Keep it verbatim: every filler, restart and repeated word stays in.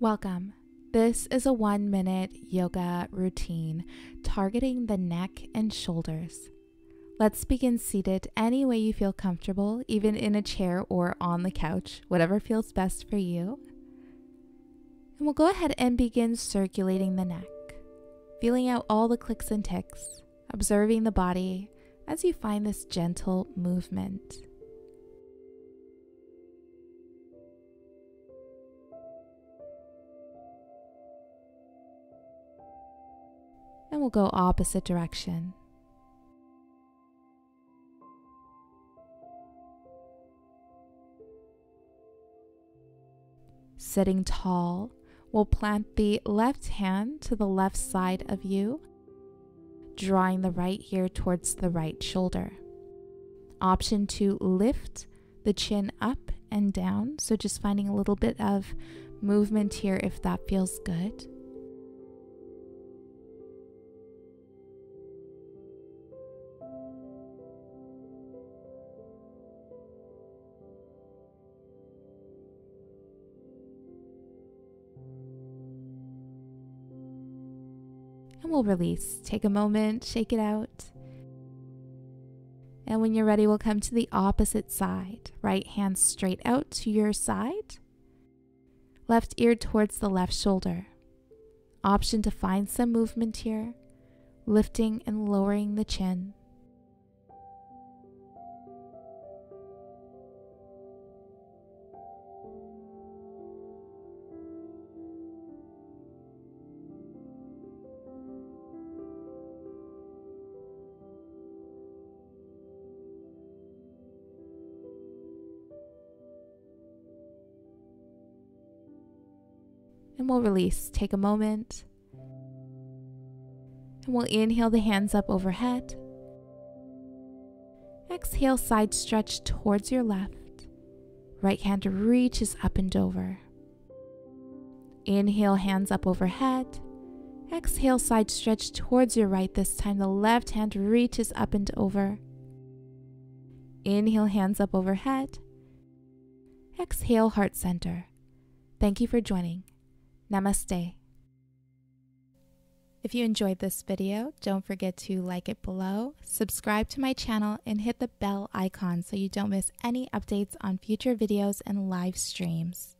Welcome. This is a one minute yoga routine targeting the neck and shoulders. Let's begin seated any way you feel comfortable, even in a chair or on the couch, whatever feels best for you. And we'll go ahead and begin circulating the neck, feeling out all the clicks and ticks, observing the body as you find this gentle movement. And we'll go opposite direction. Sitting tall, we'll plant the left hand to the left side of you, drawing the right ear towards the right shoulder. Option to lift the chin up and down, so just finding a little bit of movement here if that feels good. And we'll release. Take a moment, shake it out. And when you're ready, we'll come to the opposite side. Right hand straight out to your side. Left ear towards the left shoulder. Option to find some movement here, lifting and lowering the chin. And we'll release. Take a moment. And we'll inhale the hands up overhead. Exhale, side stretch towards your left. Right hand reaches up and over. Inhale, hands up overhead. Exhale, side stretch towards your right. This time the left hand reaches up and over. Inhale, hands up overhead. Exhale, heart center. Thank you for joining. Namaste. If you enjoyed this video, don't forget to like it below, subscribe to my channel, and hit the bell icon so you don't miss any updates on future videos and live streams.